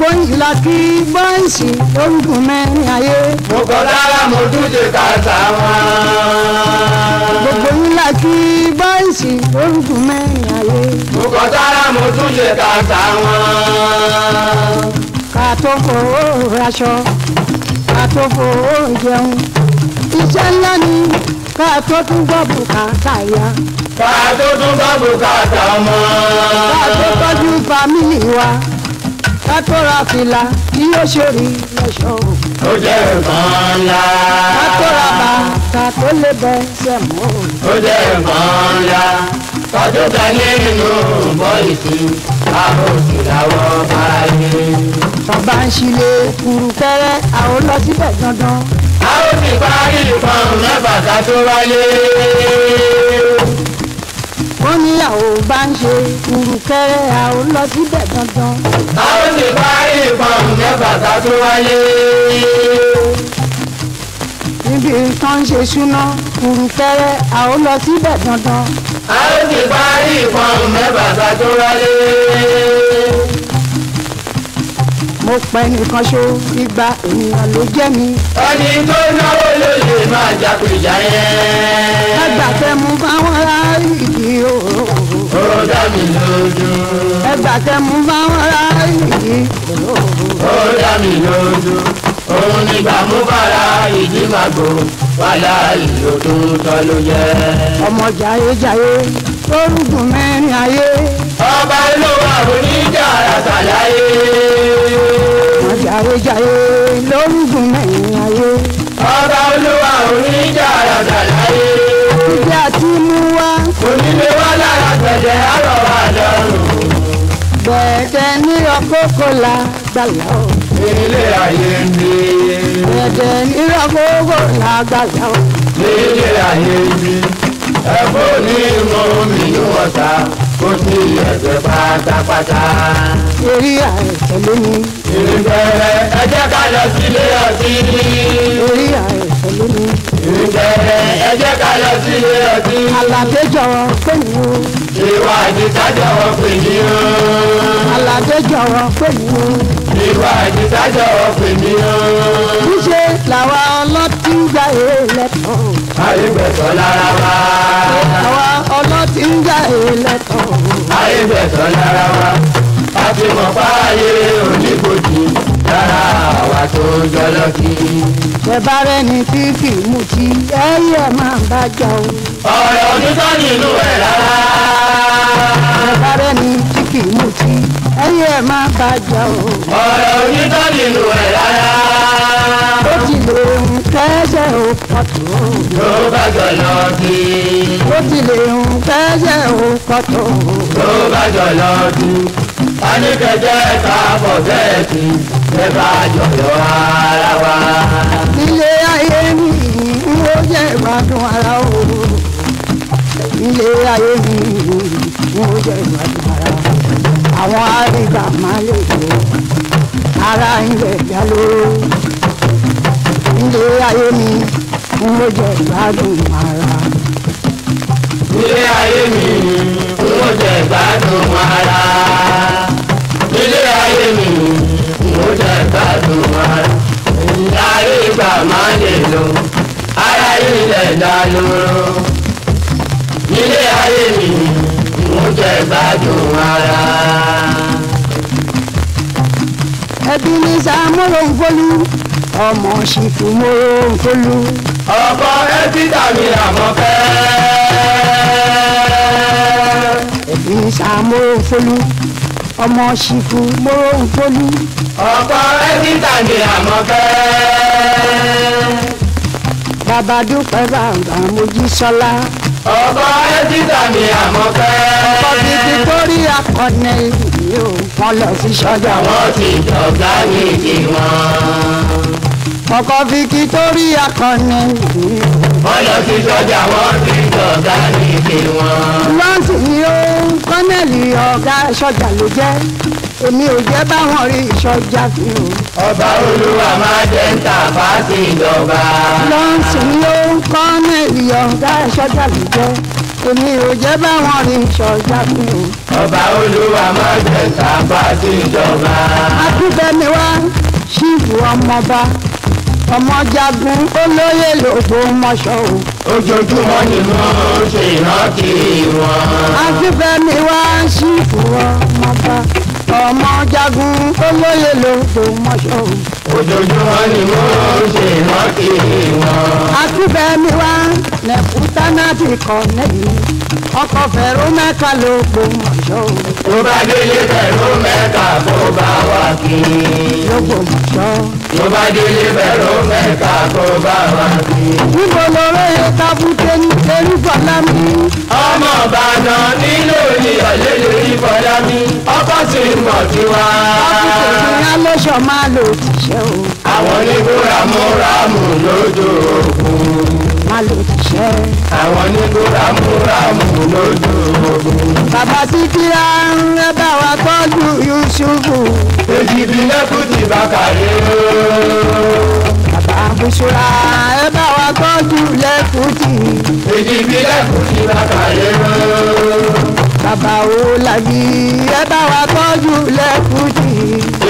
Boys laki boys lóńdù mẹ́rin ayé. Gbogbo lára mo dúje kàtà wọn. Gbogbo laki boys lóńdù mẹ́rin ayé. Gbogbo lára mo dúje kàtà wọn. Kàtó fowó raṣọ, kàtó fowó jẹun, iṣẹ́ ńlá ni kàtó tún gbọ́ bùkátà ya. Kàtó tún gbọ́ bùkátà ọmọ. Kàtó tọ́jú fámìlì wa. Atora fila tí ó ṣorí lọ́ṣọ́. Ó jẹ́ nǹkan ńlá. Atora bàtà tó lè bẹ́sẹ̀ mọ́. Ó jẹ́ nǹkan ńlá. Tọ́jú tẹ́lẹ̀ nínú bọ́ìsì, àwọn òsì làwọn báyé. Bàbá ń ṣílé kúrú fẹ́rẹ́, àwọn lọ síbẹ̀ dandan. A ó sì parí nǹkan mẹ́fà ká tó wáyé. Wọ́n ní àwọn bá ń ṣe kúrúkẹ́rẹ́ àwọn lọ síbẹ̀ dandan. A ó sì parí ìbọn mẹ́fà ká tó wáyé. Níbi nǹkan ń ṣe ṣúná kúrúkẹ́rẹ́ àwọn lọ síbẹ̀ dandan. A ó sì parí ìbọn mẹ́fà ká tó wáyé. Mo pẹ́ nìkan ṣó igba ènìyàn ló jẹ́ mi. Ẹni tó náwó ló lè máa jàpèjà yẹn. Ẹgbà tẹ mú báwọn rárí ìdí òru. Ó dá mi lójú. Ẹgbà tẹ mú báwọn rárí ìdí òru. Ó dá mi lójú. Òun nígbà mú bàrà ìdí màgbò. Wàhálà ìlú tó ń tọ́ ló yẹ. Ọmọ jayéjayé tó rúgùn mẹ́rin ayé. Ọba ló wà oníjà àràtà láyé. Ọmọ jayéjayé ló rúgùn mẹ́rin ayé. Ọba olúwa oníjà àràtà láyé. Ìdí àti mú wá. Onílé wá lára gbẹ̀dẹ̀ àrọ̀ wà lọ́rùn. Gbẹ̀dẹ̀ ní ọkọ̀ọ̀kọ̀ la gbàlá o. Ilé ayé mi. Gbẹ̀dẹ̀ ní ọkọ̀ọ̀kọ̀ la gbàlá o. Ilé ayé mi. Ẹ̀fọ́ ní ìmọ̀ omi ní ọ̀tá. Kò sí ẹ̀jẹ̀ pátápátá. Eré àìsàn ló ní. Ìrìnbẹ̀rẹ̀ ẹ jẹ́ ká lọ sílé ọtí. Eré àìsàn ló ní. Ìrìnbẹ̀rẹ̀ ẹ jẹ́ ká lọ sílé ọtí. Àlàdé jọ̀wọ́ pè mí o. Ìwà àjìká jọ̀wọ́ pè mí o. Àlàdé jọ̀wọ́ pè mí o. Ìwà àjìká jọ̀wọ́ pè mí o. Níṣẹ́ làwa ọlọ́tí ń gbà èlẹ́tọ̀. Àyẹ̀gbẹ̀sọ̀ lára wa. Àwa ọlọ́tí ń gbà èlẹ́tọ̀. Àyẹ̀gbẹ̀sọ̀ lára wa. Àti mọ̀pá ayé oníbòjì lára àwa tó jọ lọ́kì. Bẹ̀bá rẹ̀ ní fífi mutí ẹyẹ máa ń bá jà o. Ọ̀rọ̀ onítọ́ nínú ẹ̀ rárá. Bẹ̀bá rẹ̀ ní fífi mutí ẹyẹ máa ń bá jà o. Ọ̀rọ̀ onítọ́ nínú ẹ̀ rárá. Ó ti lè ń kẹ́sẹ̀ ó pọ̀tó. Ló bá jọ lọ́kì. Ó ti lè ń kẹ́sẹ̀ ó pọ̀tó. Ló bá jọ lọ́kì. Anikẹ̀jẹ́ ká bọ̀ bẹ́ẹ̀ sí ẹ̀ka àjọyọ̀ ara wa. Ilé ayé mi ń wó jẹ́ ìgbádùn ara o. Ilé ayé mi ń wó jẹ́ ìgbádùn ara. Àwọn àrígbà máa lè jẹ́ ara ilẹ̀ ìyá lóró. Ilé ayé mi ń wó jẹ́ ìgbádùn ara. Ilé ayé mi ń wó jẹ́ ìgbádùn ara. Ilé ayé mi mo jẹ gbádùn ara. Ìdarí ìgbà máa lè lo ara ilẹ̀ ìdánilóró. Ilé ayé mi mo jẹ gbádùn ara. Ẹbí ní sàmúlò ń fọlú, ọmọ sì fi móró ń fọlú. Ọkọ ẹbí tàbí àmọ́fẹ́. Ẹbí ní sàmúlò ń fọlú. Ọmọ ṣìkú móró ń fólú. Ọ̀pọ̀ ẹ́dítà ni Àmọ̀kẹ́. Bàbá Dúpẹ́ bàbá Mojísọ́lá. Ọ̀pọ̀ ẹ́dítà ni Àmọ̀kẹ́. Ọ̀pọ̀ títí torí akọni yóò wọ́n lọ sí sọ́jà. Wọ́n ti dọ̀gá méjì wọn. Ọkọ̀ fìkì torí akọni yóò. Wọ́n lọ sí sọ́jà wọ́n ti dọ̀gá méjì wọn. Lọ́sì ni ó kọ́nẹ́lì ọ̀gá sọ́jà ló jẹ́, èmi ò jẹ́ báwọn rí sọ́jà fi o. Ọba olúwa máa jẹ́ ń ta fásitì ìjọba. Lọ́sì ni ó kọ́nẹ́lì ọ̀gá sọ́jà ló jẹ́. èmi ò jẹ́ báwọn ní ṣọ̀jákùn. Ọba Olúwa máa jẹ sábà sí ìjọba. Akíbẹ́mi wá ṣíìfù ọmọba ọmọjagun olóyè l'Ògbómọ̀ṣọ́ o. Ojoojúmọ́ ni mo ṣe ìrántí wọn. Akíbẹ́mi wá ṣíìfù ọmọba ọmọjagun olóyè l'Ògbómọ̀ṣọ́ o. Ojoojúmọ́ ni mo ṣe ìrántí wọn. Akíbẹ́mi wá lẹ́fútánátì kọ̀nẹ́yìn ọkọ̀ fẹ̀rọ mẹ́ta l'Ògbómọ̀ṣọ́ o. Tó bá délé fẹ̀rọ mẹ́ta kó bá wà kí. l'Ògbómọ̀ṣọ́. Tó bá délé fẹ̀rọ mẹ́ta kó bá wà kí. Níbo lọ́rọ́ yẹn ká bú tẹ́lú Fọlámi? Ọmọ Ìbàdàn nílò ìyọ̀lẹ́ lórí Fọlámi. Ọkọ̀ sì mọ̀ tiwa. Ọ́fíìsì ìyá lọ́sọ̀ máa lò tìṣẹ́ o. Àwọn onígbó ramúramù lójú òkun. Àwọn nígbò ramúramù lójú ogun. Bàbá Síkírà ń bá wa tọ́jú Yusufu. Èjìbí lẹ́kùn ti Bàkàrè ooo. Bàbá Bùsùlà ń bá wa tọ́jú Lẹ́kùtì. Èjìbí lẹ́kùn ti Bàkàrè ooo. Bàbá Ọlábí ń bá wa tọ́jú Lẹ́kùtì.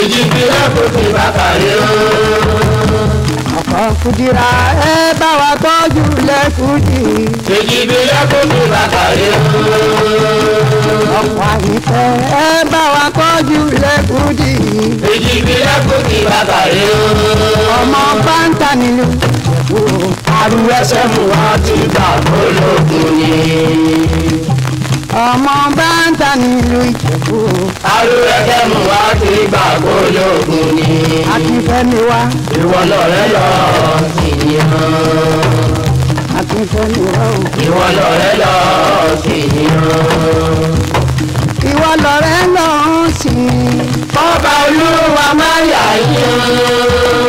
Èjìbí lẹ́kùn ti Bàkàrè ooo. Ọkọ̀ Kùdírà ẹ bá wa tọ́jú Lẹ́kùtì. Èjìbí lẹ́kùn ti Bàkàrè ooo. Ọkọ̀ Àyìnkẹ́ ẹ bá wa tọ́jú Lẹ́kùtì. Èjìbí lẹ́kùn ti Bàkàrè ooo. Ọmọ Báńtà nílùú Ìjẹ̀bú. Àrùn ẹsẹ̀ mú wa ti gbà ológun ni. Ọmọ Báńtà nílùú Ìjẹ̀bú. Àrùn ẹsẹ̀ mú wa ti gbà ológun ni. Akífẹ́mi wá. Ìwọ lọ̀rẹ́ lọ sí i hàn. Akífẹ́mi wá o. Ìwọ lọ̀rẹ́ lọ sí i hàn. Ìwọ lọ̀rẹ́ lọ sí i. Ọba Olúwa máa yà yín.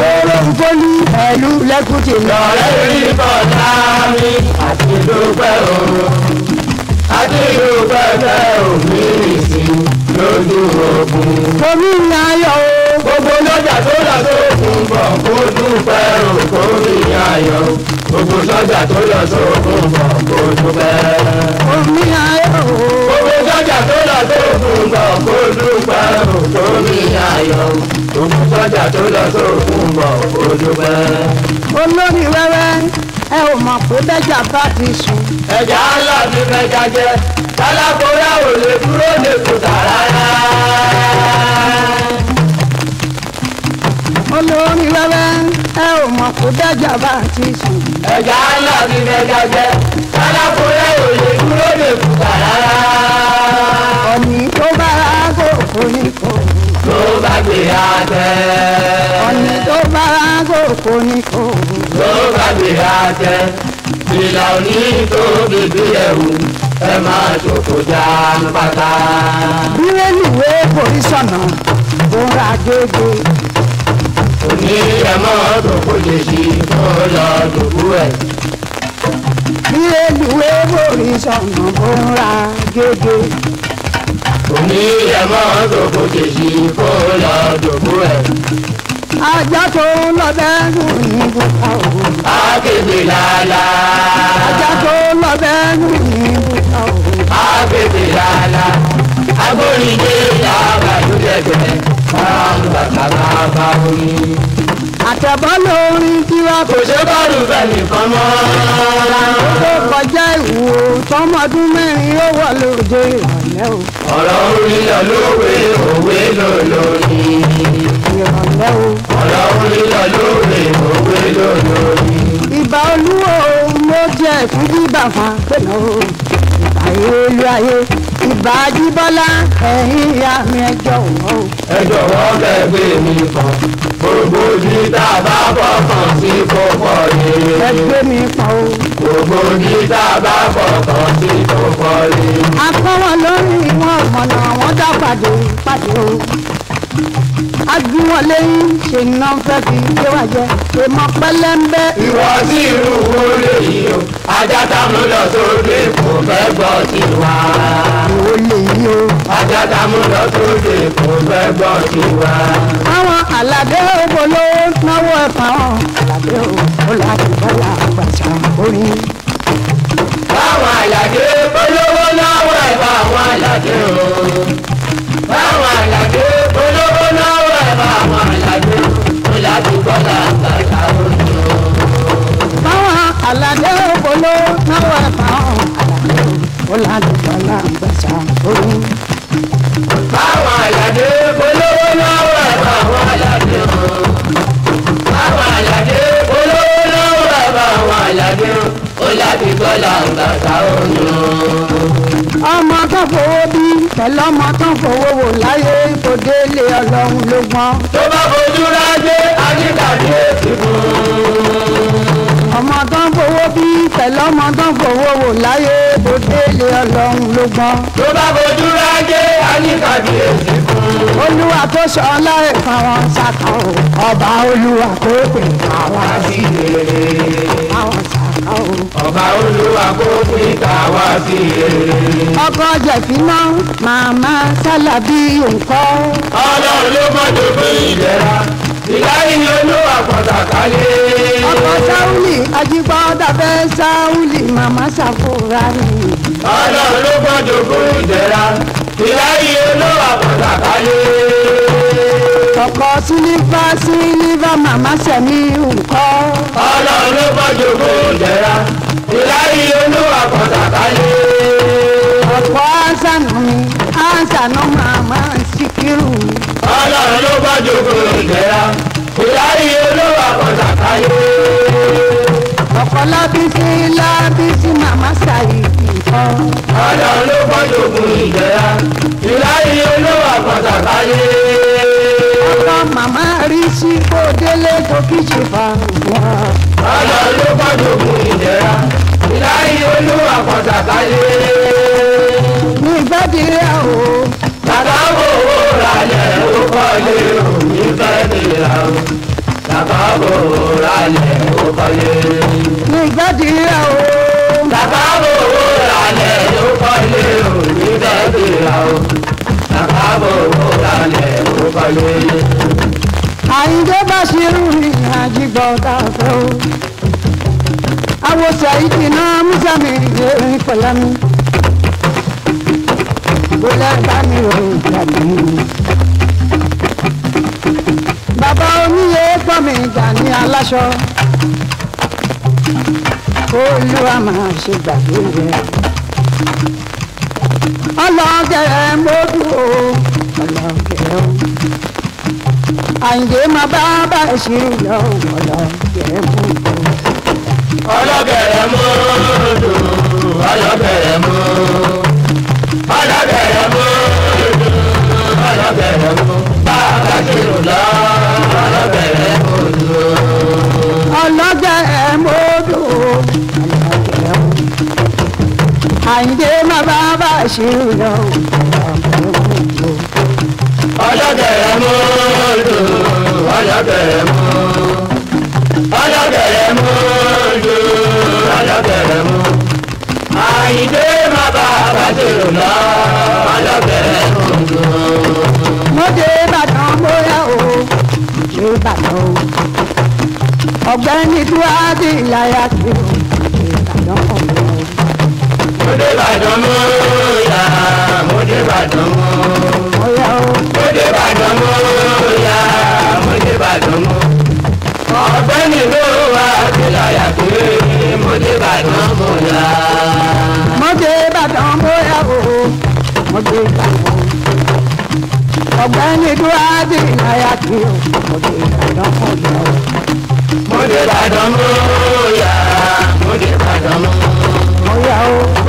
Wóró Fólú pẹ̀lú Lẹ́kùtì. Lọ̀rẹ́ rí bọ̀dá mi àti dúpẹ́ òru. Àti dúpẹ́ bẹ́ òmí ìsì lójú ogun. Omi ń ayọ̀ o. Gbogbo lọ́jà tó lọ sókun bọ̀ kó dúpẹ́ o kó rí ayọ̀. Gbogbo lọ́jà tó lọ sókun bọ̀ kó dúpẹ́. Kó rí ayọ̀ o. Gbogbo lọ́jà tó lọ sókun bọ̀ kó dúpẹ́ o kó rí ayọ̀. Gbogbo lọ́jà tó lọ sókun bọ̀ kó dúpẹ́. Olórí wẹ́wẹ́ ẹ ò mọ̀ pé bẹ́jà bá ti sùn. Ẹ̀já ńlá ti bẹ́jà jẹ tálákòrá ò lè dúró lè kò tààrà rárá. Olórí wẹ́wẹ́ ẹ ò mọ̀ kó dájà bá ti sùn. Ẹ̀já ńlá ni mẹ́ta jẹ́ alákòólẹ̀ òye dúró lè kúkà rárá. Ọ̀nì tó bá rágò kò ní kò ní. Ló bá gbé àtẹ. Ọ̀nì tó bá rágò kò ní kò ní. Ló bá gbé àtẹ. Ìlà òní tó bèbè ẹ̀wù ẹ máa ṣòfò já pátá. Bí rélùwé kò rí sọ̀nà, ó ń ra gédé. Ní ẹ̀mọ́ tó kò lè ṣí kó lọ dùbú ẹ̀. Bí èlùwé borí sọ̀nà kó ń ra gédé. Ní ẹ̀mọ́ tó kò lè ṣí kó lọ dùbú ẹ̀. Ajá tó ń lọ bẹ́ẹ̀rù ní bùkà o. Agbègbè làlà. Ajá tó ń lọ bẹ́ẹ̀rù ní bùkà o. Agbègbè làlà. Agbóríjé yàrá ló dẹ̀gbẹ̀. Àtẹ̀bọ́ lórí tiwa kò ṣe bọ́ọ̀lù bẹ́ẹ̀ nìkan mọ́. Ó kọjá ìwò tọmọdún mẹ́rin ó wọ̀ lóde ìrọ̀lẹ́ o. Ọ̀rọ̀ orin lọ lówe òwe lòlórí. Ìrọ̀lẹ́ o. Ọ̀rọ̀ orin lọ lówe òwe lòlórí. Ìbà Olúwo ló jẹ́ fún bíbà fún àpẹ̀nà o. Ìbà ìlú ayé. Ìbà Àjíbọ́lá ẹ̀yin ìyá mi ẹ jọ̀wọ́ o. Ẹ jọ̀wọ́ bẹ́ẹ̀ gbé mi pọ̀ gbogbo ojú tá a bá bọ̀ kàn sí kókó yìí. Ẹ gbé mi pọ̀ o. Gbogbo ojú tá a bá bọ̀ kàn sí kókó yìí. Akọ́wọ́ lórí wọn mọ̀nà wọn dá pàdé pàdé o. Agbíwọ̀n lẹ́yìn ṣe iná fẹ́ fi gbé wá jẹ ṣe mọ pẹ́lẹ́ńbẹ́. Ìwọ sí irú wo lèyí o, ajá támú lọ sóde kò fẹ́ gbọ́ tiwa. Ìwọ lèyí o, ajá támú lọ sóde kò fẹ́ gbọ́ tiwa. Àwọn àlàdé olówó náwó ẹ̀fà wọn, àlàdé olùwàdìbọ́lá àgbàṣà orin. Báwọn àlàdé. Ọkọ Jẹ̀fínà màmá Sálábí ńkọ́. Ọlọ́run ló mọ̀ tó fi ìlera ìláyìn olúwa pọ̀tàkálé. Ọkọ Sáúlì Ajíbọ́dá fẹ́ Sáúlì màmá Sàfúrà ni. Ọlọ́run ló mọ̀ tó fi ìlera ìláyìn olúwa pọ̀tàkálé. Ọkọ Sílífà màmá Sẹ̀mí ńkọ́. Ọlọ́run ló mọ̀ tó fi ìlera ìláyìn olúwa pọ̀tàkálé. Ọ̀pọ̀ àṣànà mi, àṣànà màmá Síkírù. Ọlọ́run ló bá jogun ìdẹ̀ra, ìyáyí olówó àkọ́tàkáyé. Ọ̀pọ̀ lábísí màmá Ṣàyídì kan. Ọlọ́run ló bá jogun ìdẹ̀ra, ìyáyí olówó àkọ́tàkáyé. Ọ̀pọ̀ màmá Ríṣí kó délé tó kí ṣe fà wá. Ọlọ́run ló bá jogun ìdẹ̀ra, ìyáyí olówó àkọ́tàkáyé. Ìbádìrẹ́ o. Bàbá wo wo ralẹ̀ ó kọ́lé o. Ìbádìrẹ́ o. Bàbá wo wo ralẹ̀ ó kọ́lé. Ìbádìrẹ́ o. Bàbá wo wo ralẹ̀ ó kọ́lé o. Ìbádìrẹ́ o. Bàbá wo wo ralẹ̀ ó kọ́lé. Àyìndé Báṣírù ni Àjíbọ́dá fẹ́ o. Àwọn Ṣàyídì náà Músà mi lè rí pẹ̀lá mi. Bàbá oníye pọ̀ mi ìjà ní aláṣọ, Olúwa máa ṣe gbàgbé rẹ̀. Ọlọ́gẹ̀rẹ̀ mọ́tò ọlọ́gẹ̀rẹ̀ o, Àyìndé máa bá Báṣírù lọ ọlọ́gẹ̀rẹ̀ mọ́tò. Ọlọ́gẹ̀rẹ̀ mọ́tò ọlọ́gẹ̀rẹ̀ mọ́tò. Ọlọ́gẹ̀rẹ̀ mú ọlọ́gẹ̀rẹ̀ mú bàbá kìlọ̀ lọ ọlọ́gẹ̀rẹ̀ mú lọ. Ọlọ́gẹ̀rẹ̀ mú dùn ọlọ́gẹ̀rẹ̀ mú. Àyìndé má bàbá ṣe lọ ọlọ́gẹ̀rẹ̀ mú. Ọlọ́gẹ̀rẹ̀ mú dùn ọlọ́gẹ̀rẹ̀ mú. Ọlọ́gẹ̀rẹ̀ mú dùn ọlọ́gẹ̀rẹ̀ mú. Àyìndé má bàbá ṣe lọ ọlọ́gẹ̀rẹ̀ mú. Mo dé Ìbàdàn bóyá o, ṣé Ìbàdàn o. Ọ̀gbẹ́ni Dúwádì láyà kí o, Ìbàdàn kọ̀ mọ́ o. Mo dé Ìbàdàn bóyá, mo dé Ìbàdàn mọ́. Mo dé Ìbàdàn bóyá, mo dé Ìbàdàn mọ́. Ọ̀gbẹ́ni Dúwádì láyà kí o, mo dé Ìbàdàn bóyá. Ọdẹ Ìbàdàn Ọ̀gbẹ́ni Dúwádì láyà kí o, Ọdẹ Ìbàdàn ọdọ. Mo dé Ìbàdàn mọ́ yá, mo dé Ìbàdàn mọ́ yá o.